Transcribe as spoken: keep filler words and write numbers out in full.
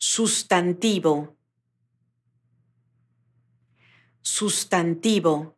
Sustantivo. Sustantivo.